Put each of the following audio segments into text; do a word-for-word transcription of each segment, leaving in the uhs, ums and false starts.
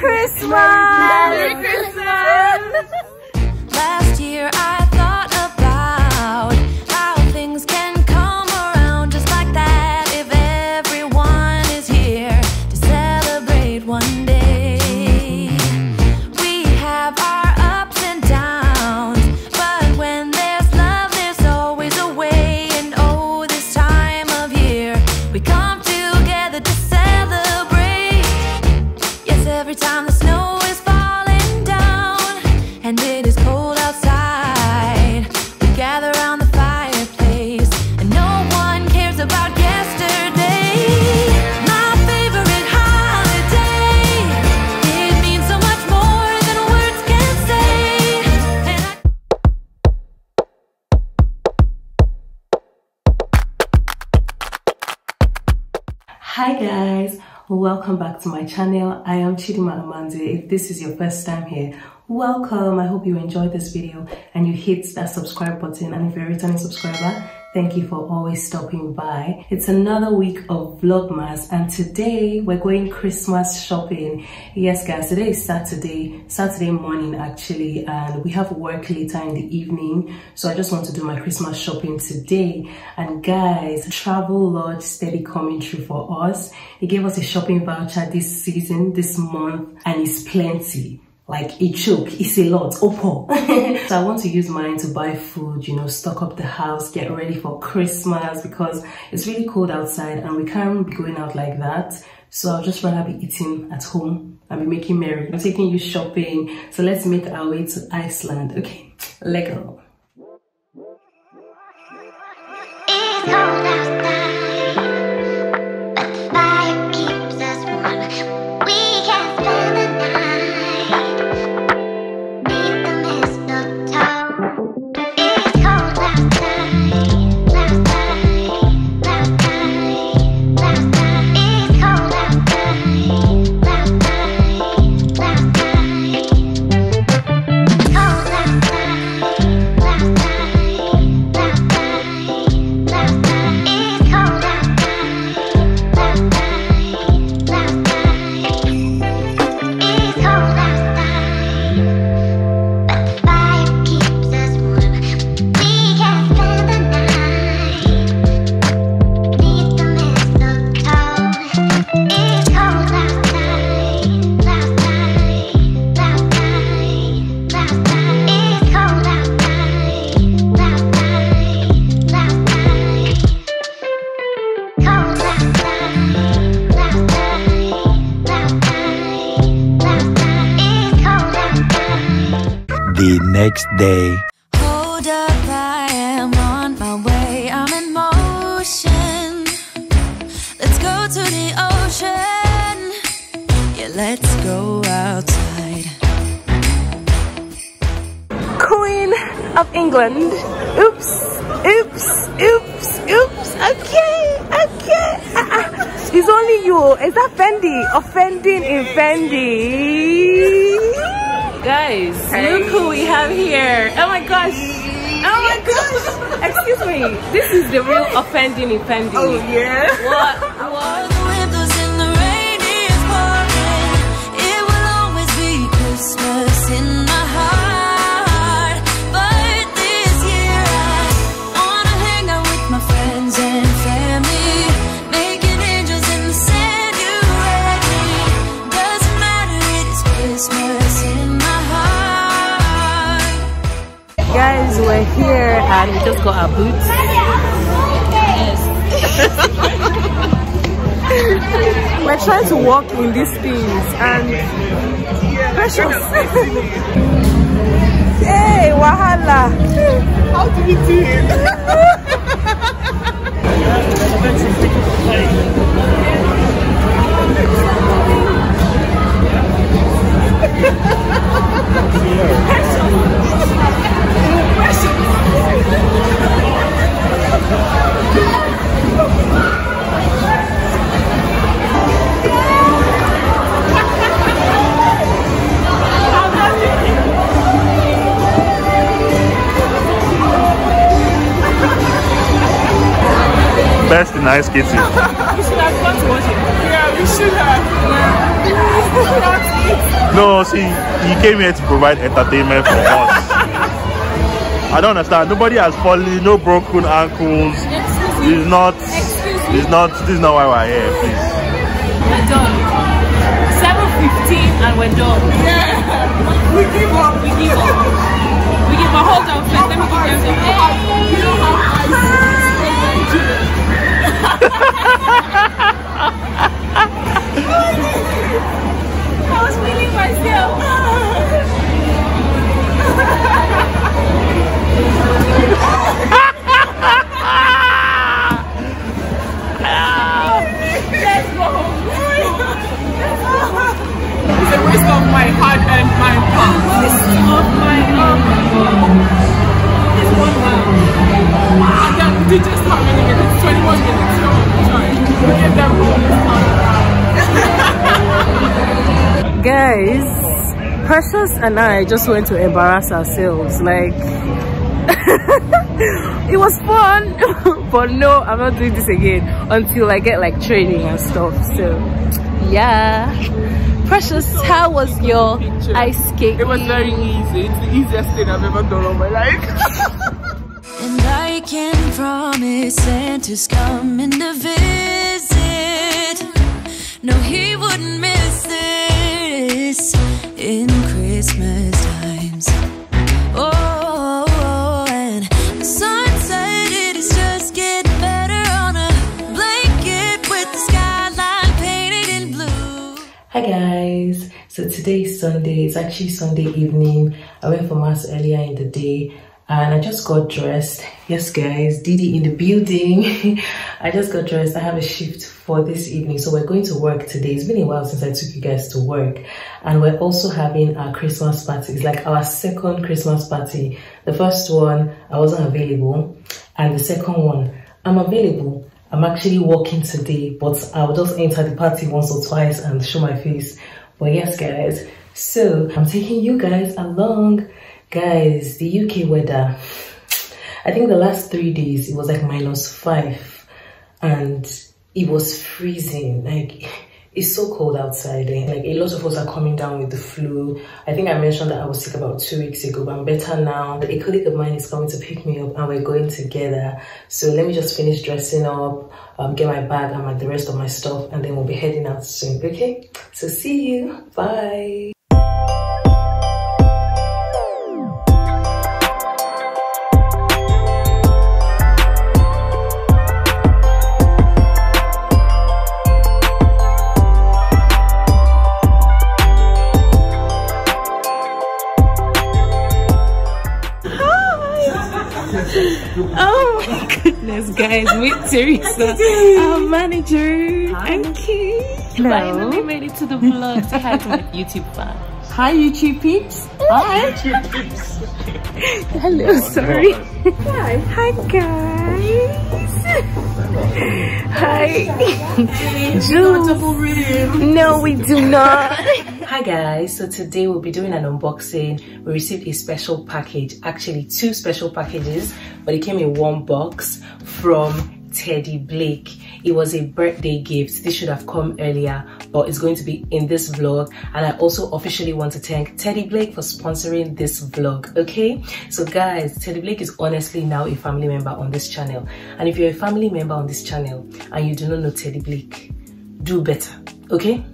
Christmas! Merry Christmas! Last year I thought about how things can come around just like that if everyone is here to celebrate one day. We have our ups and downs, but when there's love there's always a way, and oh, this time of year we come together to celebrate. Yes, every time the snow is falling down and it is cold outside, we gather around the fireplace and no one cares about yesterday. My favorite holiday, it means so much more than words can say. And I Hi guys, welcome back to my channel. I am Chidinma Amanze. If this is your first time here, welcome. I hope you enjoyed this video and you hit that subscribe button, and if you're a returning subscriber, thank you for always stopping by. It's another week of Vlogmas and today we're going Christmas shopping. Yes guys, today is Saturday, Saturday morning actually, and we have work later in the evening. So I just want to do my Christmas shopping today. And guys, Travel Lodge steady coming through for us. They gave us a shopping voucher this season, this month, and it's plenty. Like a choke, it's a lot, opo. So I want to use mine to buy food, you know, stock up the house, get ready for Christmas because it's really cold outside and we can't be going out like that. So I'll just rather be eating at home and be making merry. I'm taking you shopping, so let's make our way to Iceland, okay? Let's go. The next day. Hold up, I am on my way. I'm in motion. Let's go to the ocean. Yeah, let's go outside. Queen of England. Oops, oops, oops, oops. Okay, okay. Uh-uh. It's only you. Is that Fendi? Offending in Fendi. Guys, hey. Look who we have here. Oh my gosh. Oh my gosh. Excuse me. This is the real offending offending. Oh yeah. What? What? The windows in the rain is pouring. It will always be Christmas in my heart. But this year I wanna hang out with my friends and family. Making angels in the sand, you and me. Doesn't matter, it is Christmas in my Guys, we're here and we just got our boots. Yes. We're trying to walk in these things and precious. Hey, wahala! How do we do it? Best in ice kitchen. We should have gone to watch it. Yeah, we should have. Yeah. No, see, he came here to provide entertainment for us. I don't understand. Nobody has fallen, no broken ankles. Excuse me. It's not. Excuse me. It's not. This is not why we're here, please. We're done. seven fifteen and we're done. Yeah. We give up. We give up. We give up. Hold on, first. Let me give them the hey. You don't have eyes. I was feeling myself. Let's go. It's a waste of my heart and my power. Waste of my love. It's one round. Wow, that we did just how many minutes? twenty-one minutes. So sorry. We gave them all this time. Guys, Precious and I just went to embarrass ourselves. Like. It was fun, but no, I'm not doing this again until I get like training and stuff. So yeah. Precious, how was your picture. Ice cake? It was very easy. It's the easiest thing I've ever done all my life. And I can promise Santa's coming to visit. No, he wouldn't miss this in Christmas times. Oh. Hi guys, so today is Sunday. It's actually Sunday evening. I went for mass earlier in the day and I just got dressed. Yes guys, Didi in the building. I just got dressed. I have a shift for this evening, so we're going to work today. It's been a while since I took you guys to work, and we're also having our Christmas party. It's like our second Christmas party. The first one I wasn't available, and the second one I'm available. I'm actually working today, but I'll just enter the party once or twice and show my face. But yes guys, so I'm taking you guys along. Guys, the U K weather, I think the last three days it was like minus five and it was freezing. Like, it's so cold outside and like a lot of us are coming down with the flu. I think I mentioned that I was sick about two weeks ago, but I'm better now. A colleague of mine is coming to pick me up and we're going together. So let me just finish dressing up, um, get my bag and like the rest of my stuff, and then we'll be heading out soon, okay? So see you, bye. Oh my goodness, guys, with Teresa, our manager. Hi. And Keith. Finally made it to the vlog. Say hi to my YouTube fans. Hi, YouTube peeps. Hi, YouTube peeps. Hello, oh, sorry. No. Hi. Hi, guys. Hi. Jules. No, we do not. Hi guys, so today we'll be doing an unboxing. We received a special package, actually two special packages, but it came in one box from Teddy Blake. It was a birthday gift. This should have come earlier, but it's going to be in this vlog. And I also officially want to thank Teddy Blake for sponsoring this vlog, okay? So guys, Teddy Blake is honestly now a family member on this channel. And if you're a family member on this channel and you do not know Teddy Blake, do better, okay?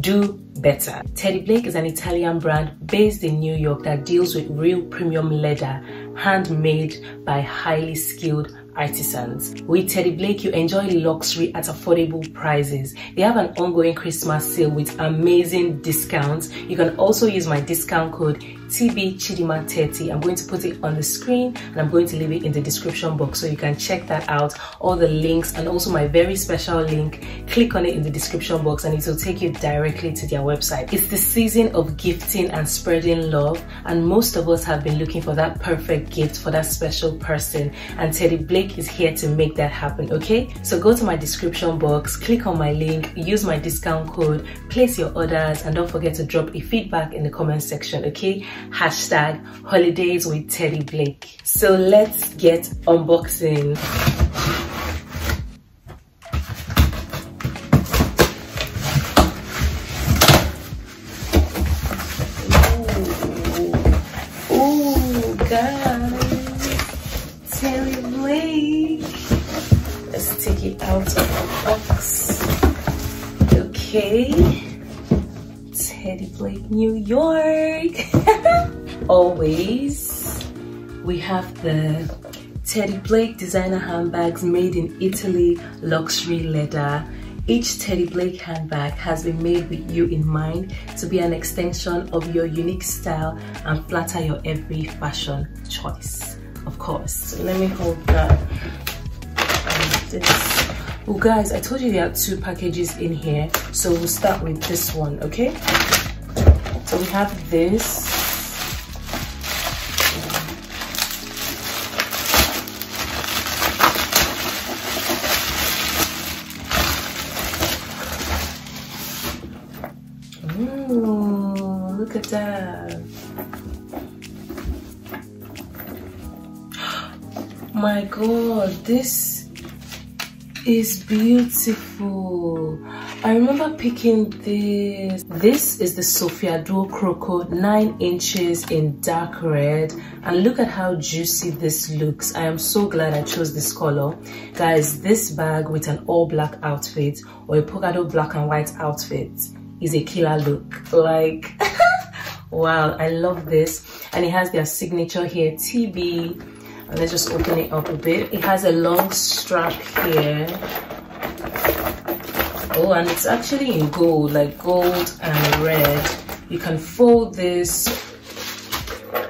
Do better. Teddy Blake is an Italian brand based in New York that deals with real premium leather, handmade by highly skilled artisans. With Teddy Blake, you enjoy luxury at affordable prices. They have an ongoing Christmas sale with amazing discounts. You can also use my discount code T B Chidinma thirty. I'm going to put it on the screen and I'm going to leave it in the description box so you can check that out. All the links and also my very special link, click on it in the description box and it will take you directly to their website. It's the season of gifting and spreading love, and most of us have been looking for that perfect gift for that special person, and Teddy Blake is here to make that happen, okay? So go to my description box, click on my link, use my discount code, place your orders, and don't forget to drop a feedback in the comment section, okay? Hashtag holidays with Teddy Blake. So let's get unboxing. out of the box. Okay, Teddy Blake, New York. Always, we have the Teddy Blake designer handbags made in Italy, luxury leather. Each Teddy Blake handbag has been made with you in mind to be an extension of your unique style and flatter your every fashion choice, of course. So let me hold that and this. Well guys, I told you there are two packages in here, so we'll start with this one, okay? So we have this. Ooh, look at that. My God, this is beautiful. I remember picking this. This is the Sofia Duo Croco, nine inches in dark red, and look at how juicy this looks. I am so glad I chose this color, guys. This bag with an all black outfit or a polka dot black and white outfit is a killer look, like wow, I love this. And it has their signature here, T B. Let's just open it up a bit. It has a long strap here. Oh, and it's actually in gold, like gold and red. You can fold this.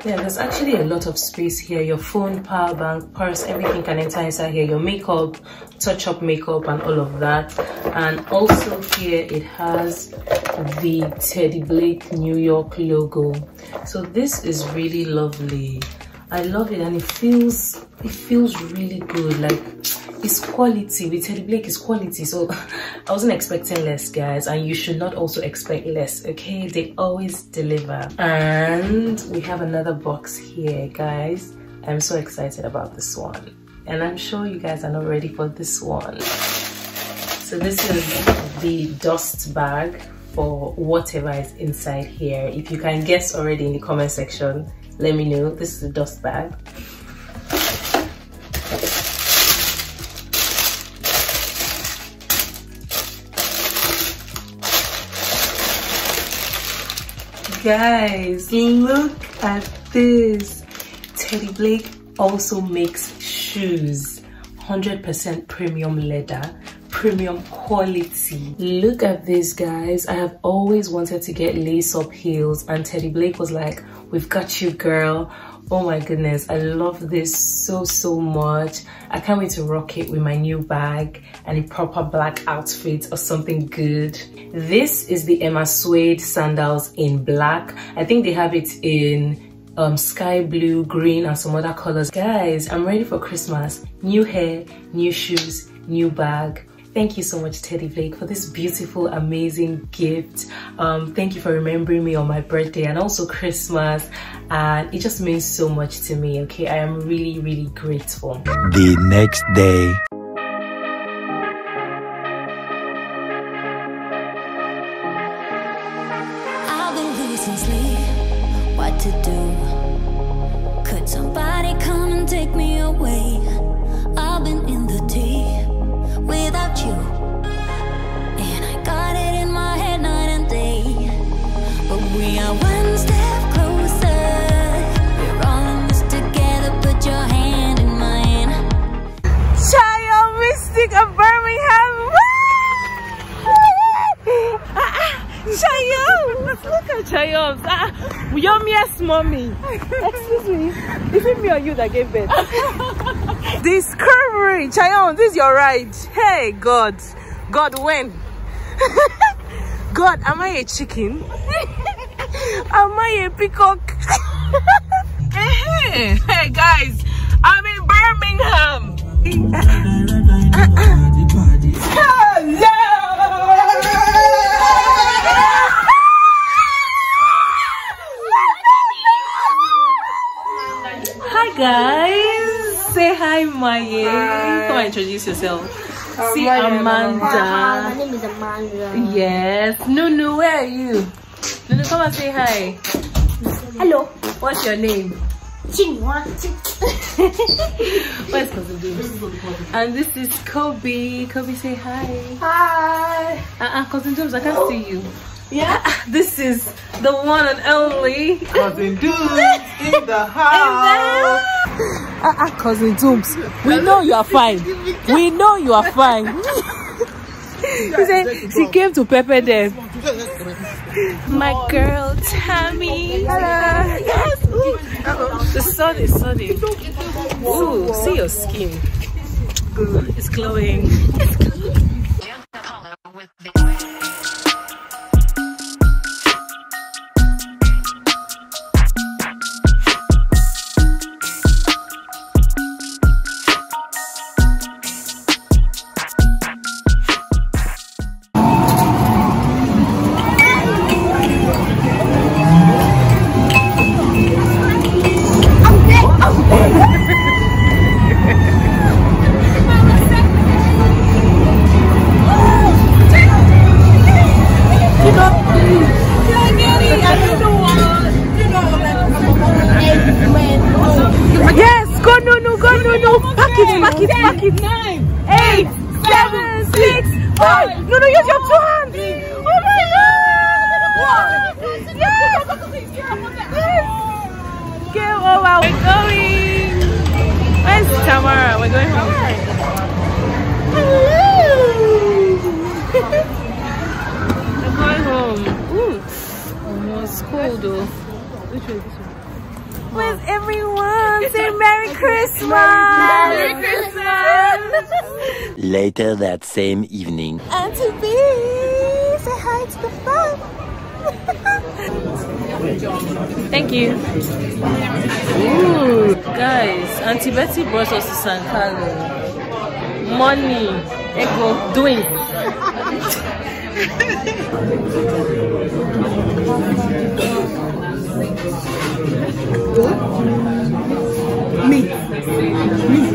Yeah, there's actually a lot of space here. Your phone, power bank, purse, everything can enter inside here. Your makeup, touch up makeup and all of that. And also here it has the Teddy Blake New York logo. So this is really lovely. I love it, and it feels it feels really good. Like, it's quality. With Teddy Blake, it's quality. So I wasn't expecting less, guys, and you should not also expect less, okay? They always deliver. And we have another box here, guys. I'm so excited about this one, and I'm sure you guys are not ready for this one. So this is the dust bag for whatever is inside here. If you can guess already in the comment section, let me know. This is a dust bag. Guys, look at this. Teddy Blake also makes shoes. one hundred percent premium leather, premium quality. Look at this, guys. I have always wanted to get lace-up heels, and Teddy Blake was like, "We've got you, girl." Oh my goodness, I love this so, so much. I can't wait to rock it with my new bag and a proper black outfit or something good. This is the Emma suede sandals in black. I think they have it in um sky blue, green and some other colors. Guys, I'm ready for Christmas. New hair, new shoes, new bag. Thank you so much, Teddy Blake, for this beautiful, amazing gift. Um, thank you for remembering me on my birthday and also Christmas. And it just means so much to me, okay? I am really, really grateful. The next day. I've been losing sleep, what to do? Could somebody come and take me away? I've been in the deep without you, and I got it in my head night and day, but we are one step closer, we're all in this together, put your hand in mine. Child Mystic of Birmingham. Chayo, let's look at Chayo. Ah, your yes, mommy. Excuse me, is it me or you that gave birth? Discovery, Chayo, this is your ride. Hey, God, God, when? God, am I a chicken? Am I a peacock? Hey, hey, guys, I'm in Birmingham. Oh, yeah. Guys, say hi, Maye. Hi. Come on, introduce yourself. Um, See, Amanda. Hi, my name is Amanda. Yes. Nunu, where are you? Nunu, come and say hi. Hello. What's your name? Where's Cousin James? And this is Kobe. Kobe, say hi. Hi. Uh-uh, Cousin James, I can't oh. see you. Yeah, this is the one and only Cousin Dooms in the house. Ah, uh, uh, Cousin Dooms, we know you are fine. We know you are fine. She said she came to pepper them. My girl Tammy. Hello. Yes. Ooh. The sun is sunny. Ooh, see your skin. Ooh, it's glowing. It's glowing. Later that same evening. Auntie B, say hi to the fun. Thank you. Ooh, guys, Auntie Betty brought us to San Carlo. Money, ego, doing. Meat. Meat.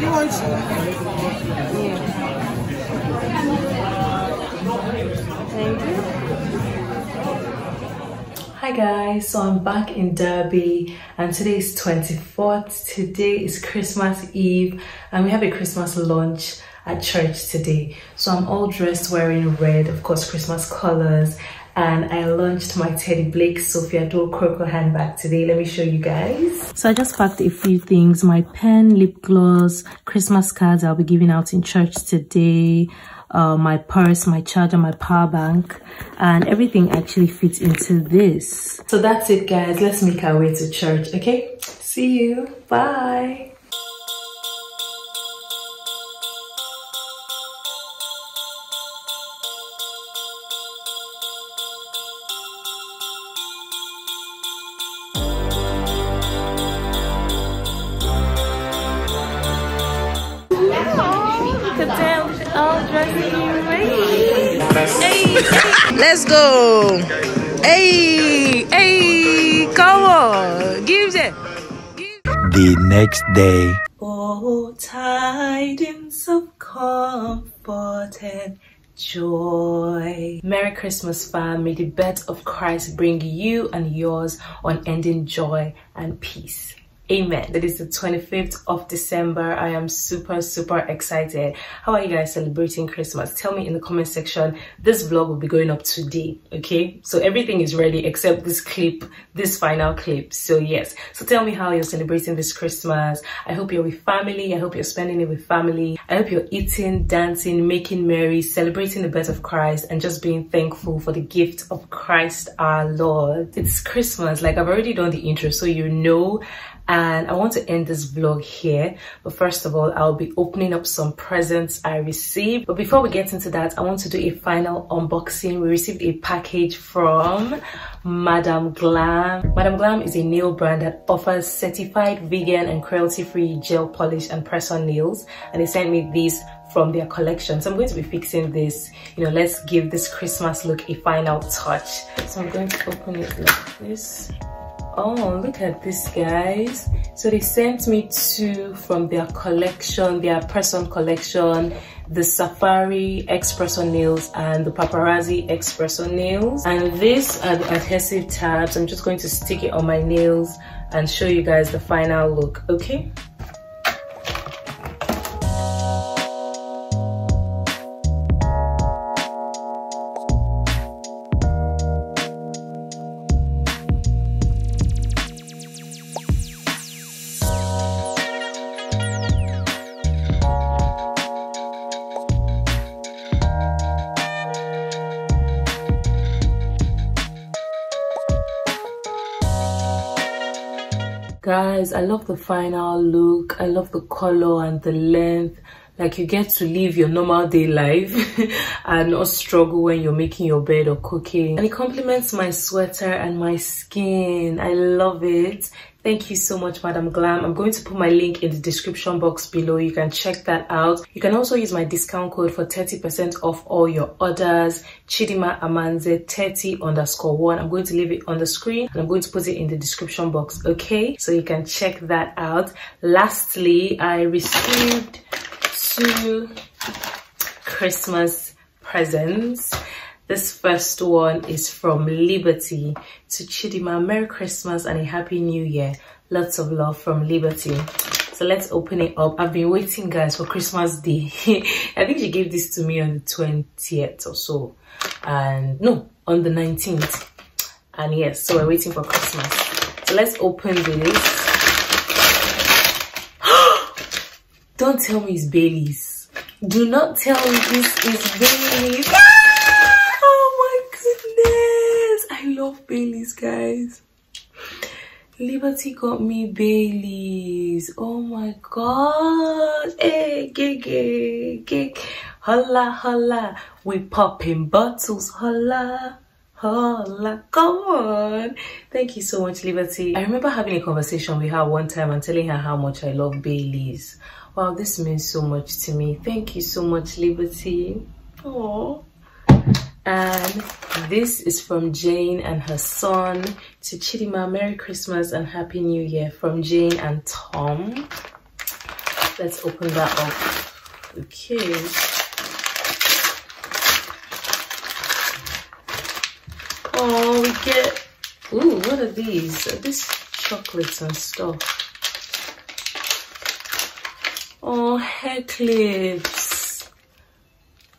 You want to? Thank you. Hi guys, so I'm back in Derby and today is twenty-fourth. Today is Christmas Eve and we have a Christmas lunch at church today. So I'm all dressed wearing red, of course Christmas colors, and I launched my Teddy Blake Sofia Duo Croco handbag today. Let me show you guys. So I just packed a few things, my pen, lip gloss, Christmas cards I'll be giving out in church today, uh, my purse, my charger, my power bank, and everything actually fits into this. So that's it guys, let's make our way to church, okay? See you, bye. Let's go. Hey, hey, come on. Give it. The next day. Oh, tidings of comfort and joy. Merry Christmas, fam. May the birth of Christ bring you and yours unending joy and peace. Amen. That is the twenty-fifth of December. I am super, super excited. How are you guys celebrating Christmas? Tell me in the comment section. This vlog will be going up today, okay? So everything is ready except this clip, this final clip. So yes. So tell me how you're celebrating this Christmas. I hope you're with family. I hope you're spending it with family. I hope you're eating, dancing, making merry, celebrating the birth of Christ, and just being thankful for the gift of Christ our Lord. It's Christmas. Like, I've already done the intro, so you know. And I want to end this vlog here, but first of all, I'll be opening up some presents I received. But before we get into that, I want to do a final unboxing. We received a package from Madam Glam. Madam Glam is a nail brand that offers certified vegan and cruelty-free gel polish and press-on nails, and they sent me these from their collection. So I'm going to be fixing this. You know, let's give this Christmas look a final touch. So I'm going to open it like this. on. Look at this, guys. So they sent me two from their collection, their person collection, the Safari Express on nails and the Paparazzi Express on nails. And these are the adhesive tabs. I'm just going to stick it on my nails and show you guys the final look, okay? Guys, I love the final look. I love the color and the length. Like, you get to live your normal day life and not struggle when you're making your bed or cooking. And it complements my sweater and my skin. I love it. Thank you so much, Madam Glam. I'm going to put my link in the description box below. You can check that out. You can also use my discount code for thirty percent off all your orders. Chidinma Amanze thirty underscore one. I'm going to leave it on the screen and I'm going to put it in the description box, okay? So you can check that out. Lastly, I received two Christmas presents. This first one is from Liberty. To Chidinma, Merry Christmas and a Happy New Year. Lots of love from Liberty. So let's open it up. I've been waiting, guys, for Christmas Day. I think she gave this to me on the twentieth or so. And no, on the nineteenth. And yes, so we're waiting for Christmas. So let's open this. Don't tell me it's Baileys. Do not tell me this is Baileys. Baileys, guys. Liberty got me Baileys. Oh my god. Hey, gig, gig. Holla, holla. We popping bottles. Holla, holla. Come on. Thank you so much, Liberty. I remember having a conversation with her one time and telling her how much I love Baileys. Wow, this means so much to me. Thank you so much, Liberty. Oh. And this is from Jane and her son. To Chidinma, Merry Christmas and Happy New Year from Jane and Tom. Let's open that up. Okay. Oh, we get... Ooh, what are these? Are these chocolates and stuff? Oh, hair clips.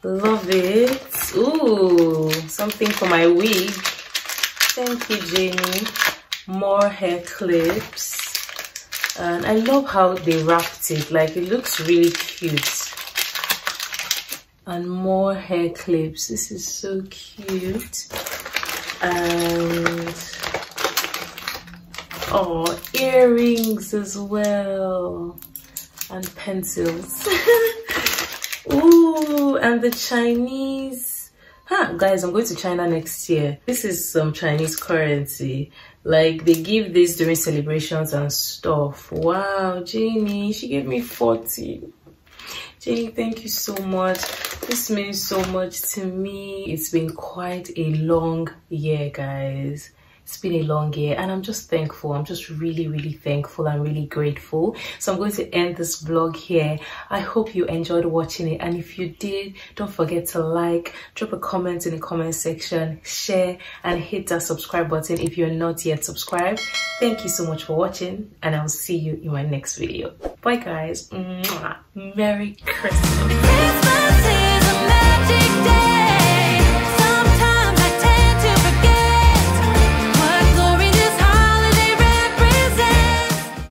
Love it. Ooh, something for my wig. Thank you, Jamie. More hair clips. And I love how they wrapped it. Like, it looks really cute. And more hair clips. This is so cute. And... oh, earrings as well. And pencils. Ooh, and the Chinese... Huh, guys, I'm going to China next year. This is some Chinese currency. Like, they give this during celebrations and stuff. Wow, Janie, she gave me forty. Janie, thank you so much. This means so much to me. It's been quite a long year, guys. It's been a long year and I'm just thankful. I'm just really, really thankful. I'm really grateful. So I'm going to end this vlog here. I hope you enjoyed watching it. And if you did, don't forget to like, drop a comment in the comment section, share, and hit that subscribe button if you're not yet subscribed. Thank you so much for watching and I'll see you in my next video. Bye, guys. Mwah. Merry Christmas.